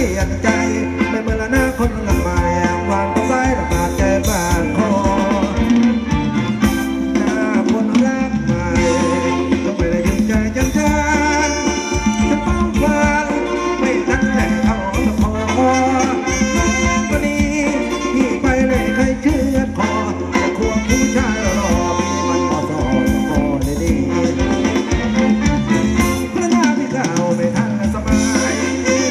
เปลี่ยนใจไม่เมื่อหน้าคนหลังมาแอบวางตัวไว้ระบาดใจบาดคอหน้าคนรักใหม่ต้องไม่ได้ยินใจจังจังจะเฝ้าฝันไม่ตั้งใจเอาแต่พอวันนี้ที่ไปเลยใครเชื่อคอจะควงผู้ชายรอมันต่อสองคอได้ดีพระนาพี่สาวไม่ทันสมัยไม่ร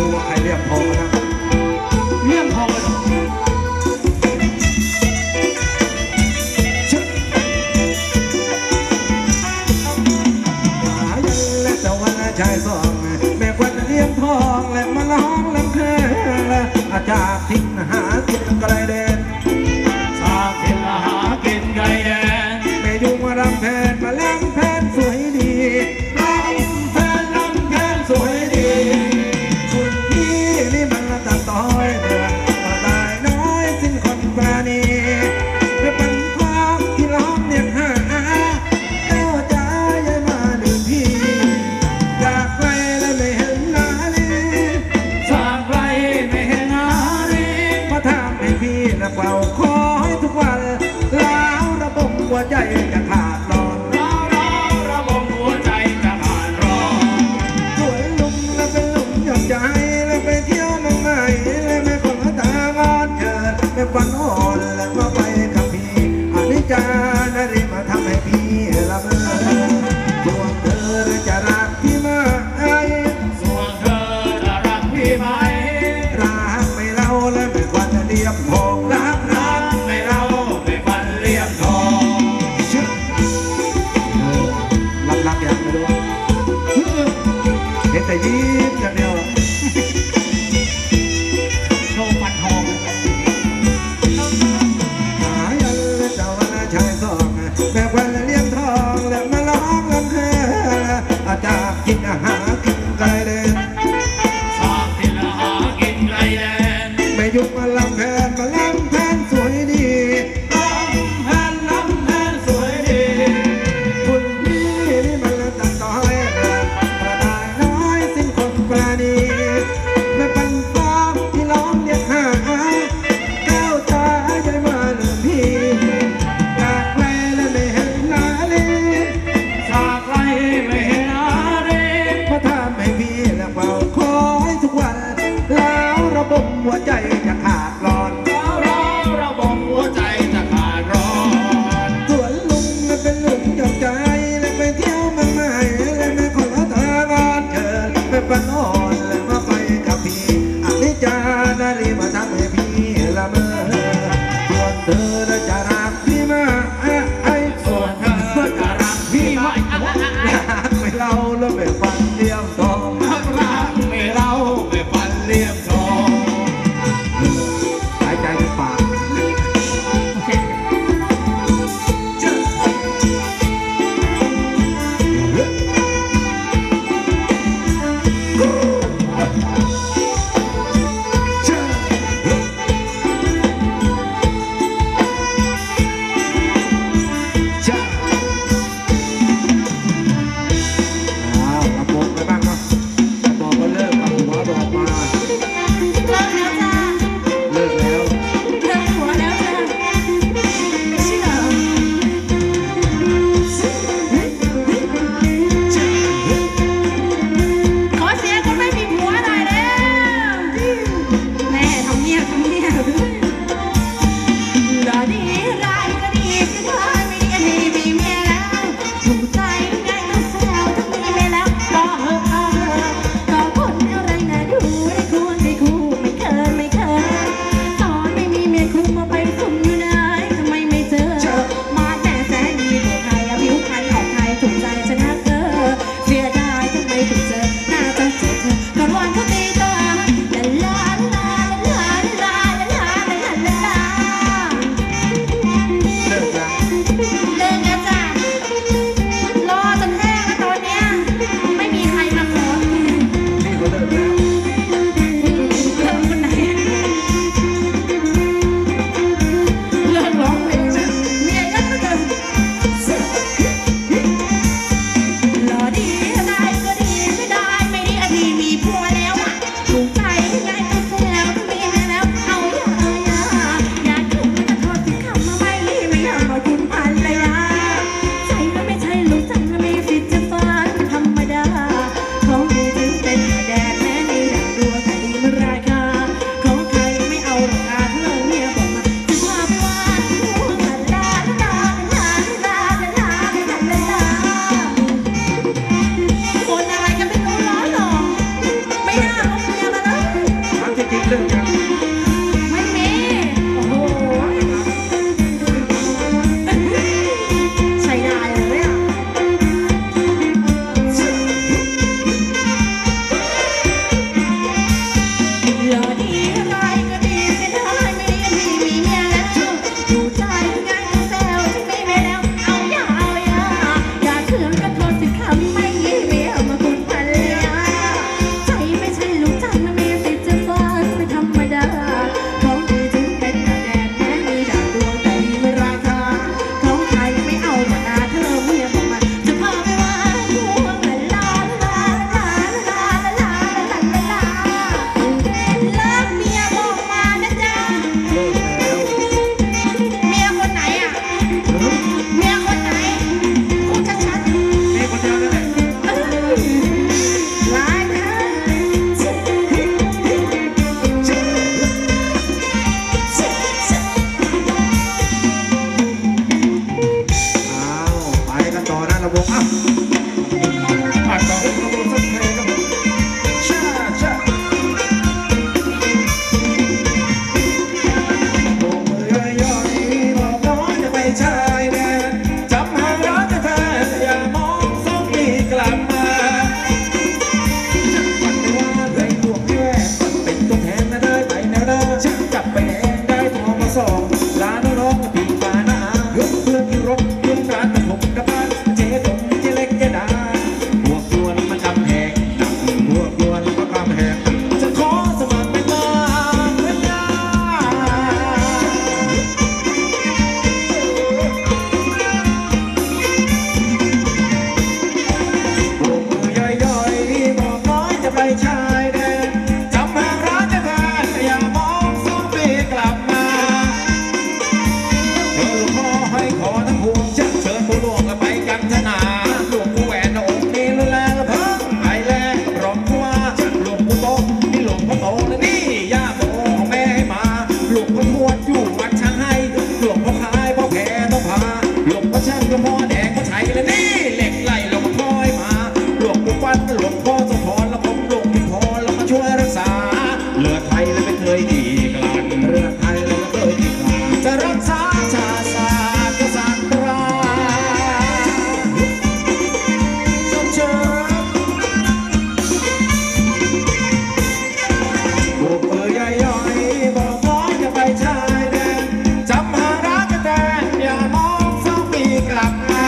ู้ว่าใครเรียกพองนะเรียกพองเลยหายันและเจ้าวันชายสองแม่ควันเรียกพองและมาล้องลำเคยและอาจารย์ทิ้งหากินไกลแดนชาเข็นหากินไกลแดนแม่ยุ่งมาลำแพนมาล้ำแพนสวยดีลำแพนสวยดีใจจะขาดร้อนเราบ่งหัวใจจะขาดร้อนสวยลุ่มและเป็นลุ่มหยอกใจและไปเที่ยวเมืองใหม่และไม่คนตาบอดเกิดไม่ฝันอ่อนและก็ไปกับพี่อันนี้จะได้รีบมาทำให้พี่ละเมอดวงเธอจะรักพี่ไหมดวงเธอจะรักพี่ไหมรักไม่เล่าและไม่ควรจะเรียบพงรักไม่เล่าไม่ควรเรียบทองแต่ยิ้มอย่างเดียวโชว์ปันทองหายันและเจ้าวันชายสองแม่วันเลี้ยงทองและมาล้องลำแพนอาจารย์กินอาหารกินไกลแดนชาติละหากินไกลแดนแม่ยุบมาลำแพนมาล้ำแพนสวยดี หลวงพ่อสมพรและผมหลวงพี่พรแล้วมาช่วยรักษาเลือดไทยและไม่เคยดีกลั่นเลือดไทยและไม่เคยดีกลั่นจะรักษาชาติศาสตร์กษัตริย์ราชเชิญบุกเอ่ยย่อยบอกพ่อจะไปชายแดนจำหารักกันแต่อย่ามองเศร้าปีกลับมา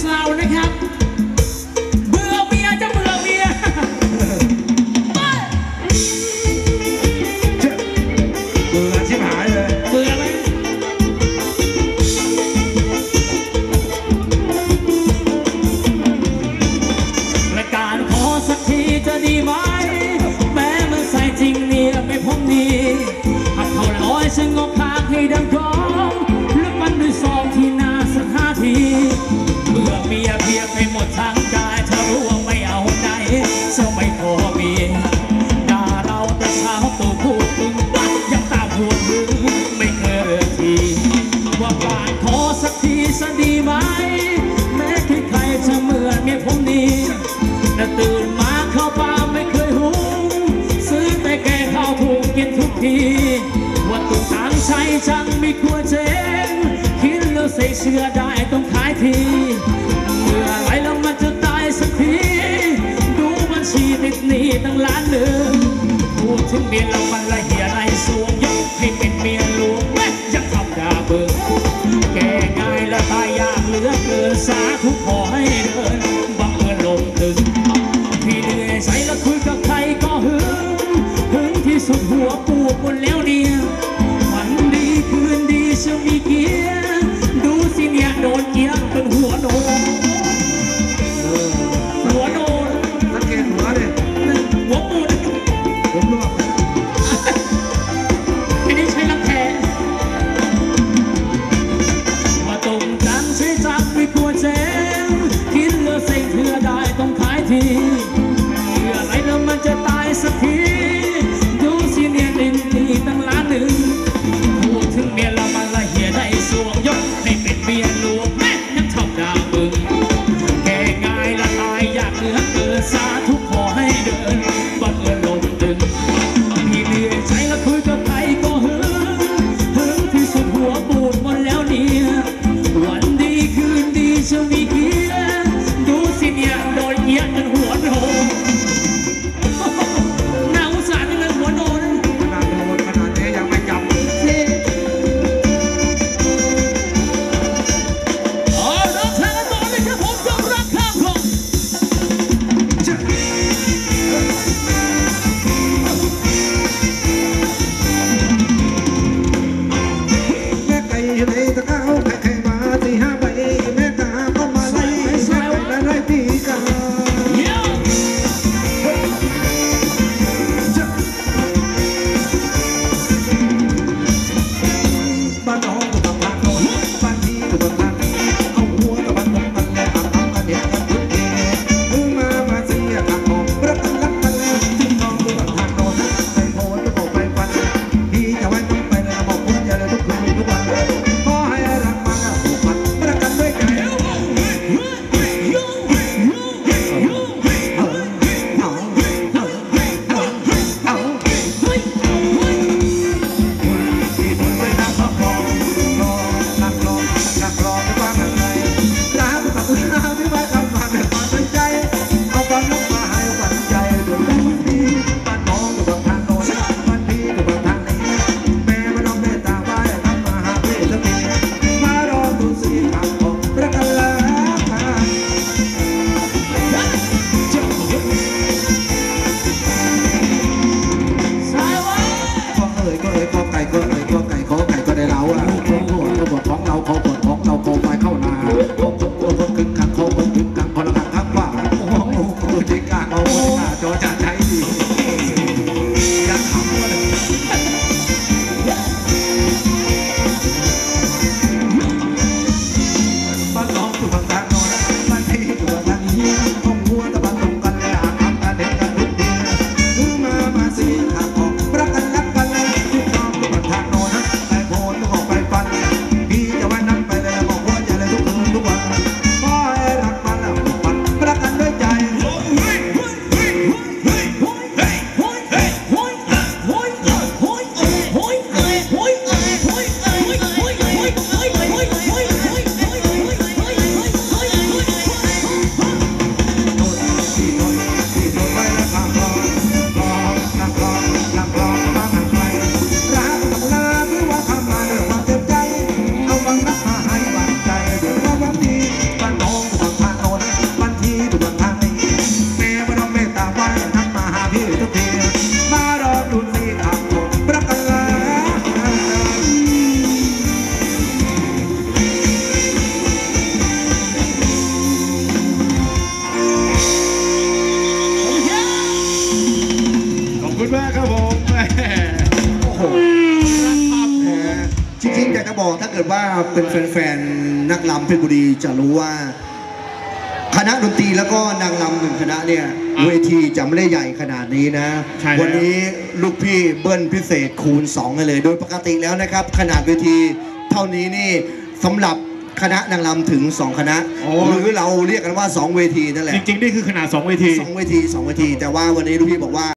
ซาวนะครับเบื่อเมียจะเบื่อเมียเบื่อชิบหายเลยเบื่อไหมรายการขอสักทีจะดีไหมแม้มันใส่จริงเนี่ยไม่พบดีหักเขาลอยฉันงอพากให้ดังกองแล้วมันด้วยซองที่น่าสักห้าทีเบื่อเมียเพียบไปหมดทั้งกายเธอรู้ว่าไม่เอาไหนเธอไม่พอเมียด่าเราแต่เช้าตัวพูดตึงปัดยังตามหัวมือไม่เคยทีว่าบ้านขอสักทีจะดีไหมแม้ที่ใครจะเหมือนเมียผมดีแต่ตื่นมาเข้าบ้านไม่เคยหุงซื้อแต่แกข้าวถุงกินทุกทีว่าตุ้งทางใช้จังไม่ควรเจ๊งคิดแล้วใส่เชื่อได้ต้องขายทีเมื่อไรแล้วมันจะตายสักทีดูบัญชีติดหนี้ตั้งล้านหนึ่งพูดถึงเมียเรามันละเหี่ยไรสวงยังให้เป็นเมียหลวงแม่ยังทำด่าเบิ่งแก่ง่ายและตายยากเหลือเกินสาธุขอให้เดินบังเอิญลงตึงพี่เหนื่อยใจแล้วคุยกับใครก็หึงถึงที่สุดหัวปูบนแล้วเนี่ยวันดีคืนดีจะมีเกียร์ดูสิเนี่ยโดนเกียร์เป็นหัวโดนหัวโดนตะเกียงหัวเลยหัวปูนผมรู้อันนี้ใช้ลักแทนมาตรงจังใช้จังไม่กลัวเจ็บ ว่าเป็นแฟนๆนักรำเพชรบุรีจะรู้ว่าคณะดนตรีแล้วก็นางรำหนึ่งคณะเนี่ยเวทีจะไม่ได้ใหญ่ขนาดนี้นะวันนี้ลูกพี่เบิ้ลพิเศษคูณ2กันเลยโดยปกติแล้วนะครับขนาดเวทีเท่านี้นี่สำหรับคณะนางรำถึง2คณะหรือเราเรียกกันว่า2เวทีนั่นแหละจริงๆนี่คือขนาด2เวทีแต่ว่าวันนี้ลูกพี่บอกว่า